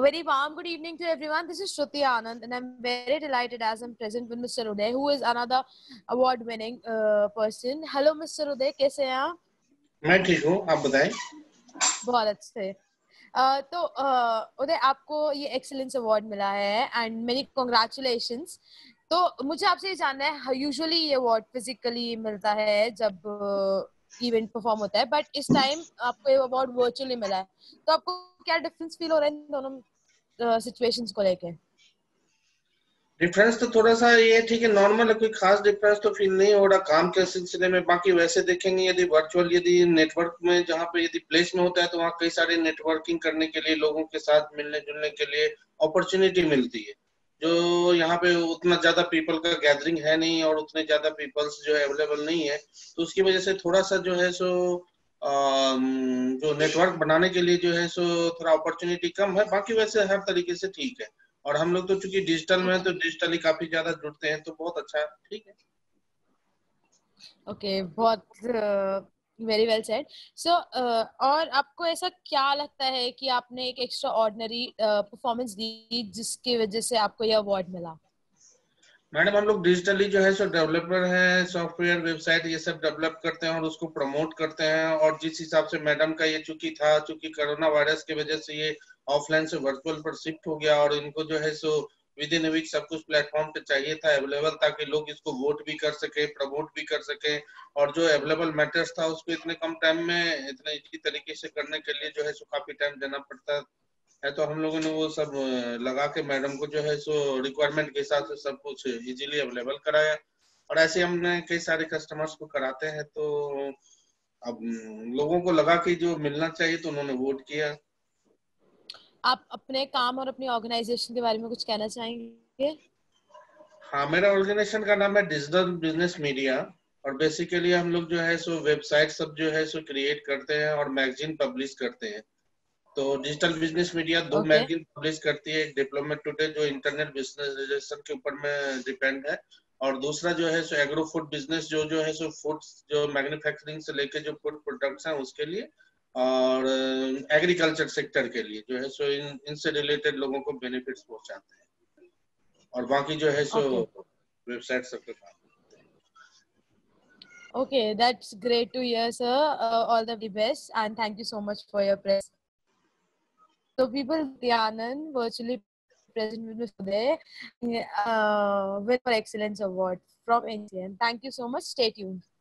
A very warm good evening to everyone. This is Shruti Anand, and I'm very delighted as I'm present with Mr. Uday, who is another award-winning person. Hello, Mr. Uday, कैसे हैं आप? मैं ठीक हूँ, आप बताएं। बहुत अच्छे। तो उदय, आपको ये एक्सेलेंस अवार्ड मिला है एंड मेनी कॉन्ग्रेचुलेशंस। तो मुझे आपसे ये जानना है, यूजुअली ये अवार्ड फिजिकली मिलता है जब इवेंट परफॉर्म होता है, बट इस टाइम आपको ये अवार्ड वर्चुअली मिला है, तो आपको क्या डिफरेंस फील हो रहा है इन दोनों सिचुएशंस को लेके? डिफरेंस तो थोड़ा सा ये ठीक है, नॉर्मल है, कोई खास डिफरेंस तो फील नहीं हो रहा काम के सिलसिले में। बाकी वैसे देखेंगे यदि वर्चुअल, यदि नेटवर्क में जहाँ पे यदि प्लेस में होता है तो वहाँ कई सारे नेटवर्किंग करने के लिए, लोगों के साथ मिलने जुलने के लिए अपॉर्चुनिटी मिलती है, जो यहाँ पे उतना ज्यादा पीपल का गैदरिंग है नहीं और उतने ज्यादा पीपल्स जो है अवेलेबल नहीं है, तो उसकी वजह से थोड़ा सा जो है सो जो नेटवर्क बनाने के लिए जो है सो थोड़ा अपॉर्चुनिटी कम है। बाकी वैसे हर तरीके से ठीक है, और हम लोग तो चूंकि डिजिटल में है तो डिजिटली काफी ज्यादा जुड़ते हैं, तो बहुत अच्छा ठीक है। ओके, बहुत वेरी वेल सेड। सो और आपको ऐसा क्या लगता है कि आपने एक एक्स्ट्रा ऑर्डिनरी परफॉर्मेंस दी जिसकी वजह से आपको यह अवार्ड मिला? मैडम, हम लोग डिजिटली जो है सो डेवलपर हैं, सॉफ्टवेयर, वेबसाइट ये सब डेवलप करते हैं और उसको प्रमोट करते हैं, और जिस हिसाब से मैडम का ये चूंकि था, चूंकि कोरोना वायरस की वजह से ये ऑफलाइन से वर्चुअल पर शिफ्ट हो गया, और इनको जो है सो विद इन वीक सब कुछ प्लेटफॉर्म पे चाहिए था अवेलेबल, ताकि लोग इसको वोट भी कर सके, प्रमोट भी कर सके, और जो अवेलेबल मैटर्स था उसको इतने कम टाइम में इतने इजी तरीके से करने के लिए जो है सो काफी टाइम देना पड़ता है। तो हम लोगों ने वो सब लगा के मैडम को जो है सो रिक्वायरमेंट के हिसाब से सब कुछ इजीली अवेलेबल कराया, और ऐसे हमने कई सारे कस्टमर्स को कराते हैं। तो अब लोगों को लगा कि जो मिलना चाहिए तो उन्होंने वोट किया। आप अपने काम और अपनी ऑर्गेनाइजेशन के बारे में कुछ कहना चाहेंगे? हाँ, मेरा ऑर्गेनाइजेशन का नाम है डिजिटल बिजनेस मीडिया, और बेसिकली हम लोग जो है सो वेबसाइट सब जो है सो क्रिएट करते हैं और मैगजीन पब्लिश करते हैं। तो डिजिटल बिजनेस मीडिया दो मैगजीन पब्लिश करती है, एक डिप्लोमा टुडे जो इंटरनेट बिजनेस रजिस्टर के ऊपर में डिपेंड है, और दूसरा जो है सो एग्रो फूड बिजनेस जो है सो फूड जो मैन्युफैक्चरिंग से लेके जो फूड प्रोडक्ट्स हैं उसके लिए, और एग्रीकल्चर सेक्टर के लिए जो है सो इनसे रिलेटेड लोगों को बेनिफिट्स पहुंचाते हैं, और बाकी जो है सो वेबसाइट सब पे काम करते हैं। Okay, that's great to hear sir, all the best and thank you so much for your presence. तो पीपल ध्यानन virtually present with us today with our excellence award from NJA. Thank you so much. Stay tuned.